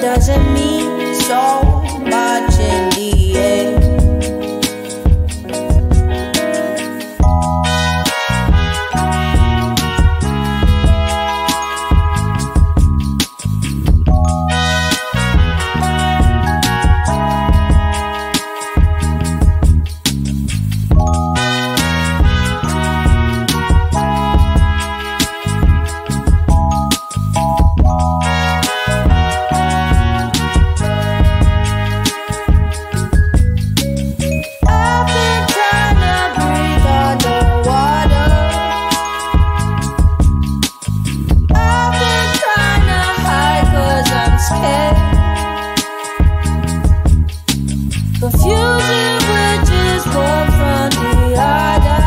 it doesn't mean so much in the end. Confusing bridges one from the other,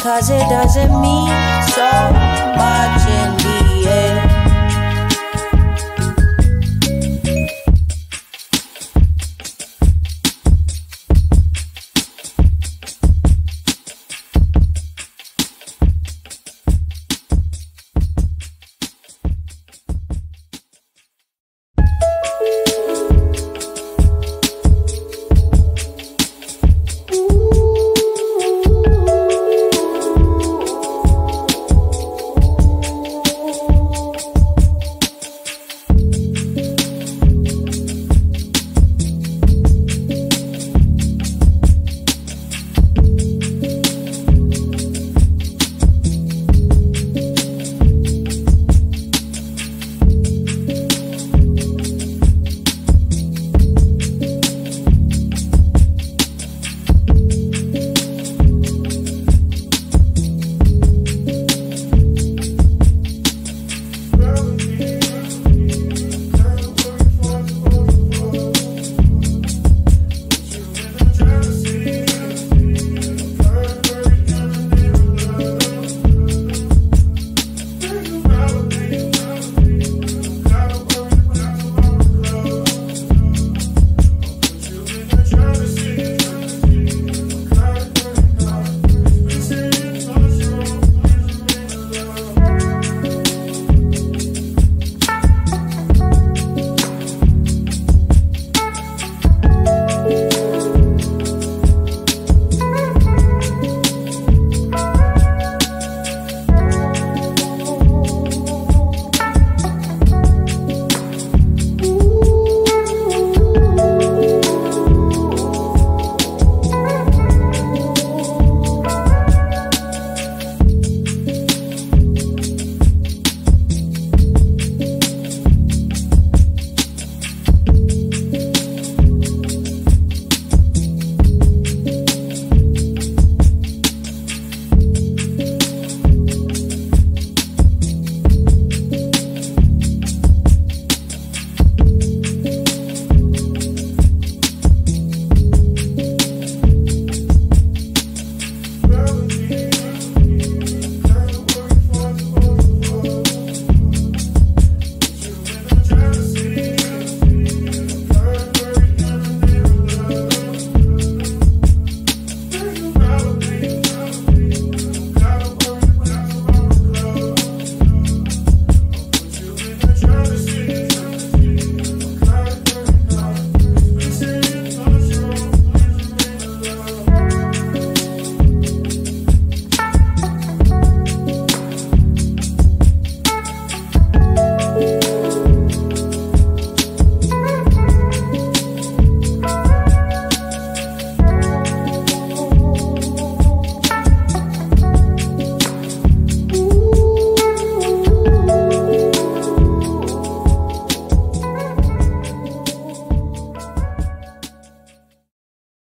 'cause it doesn't mean so much.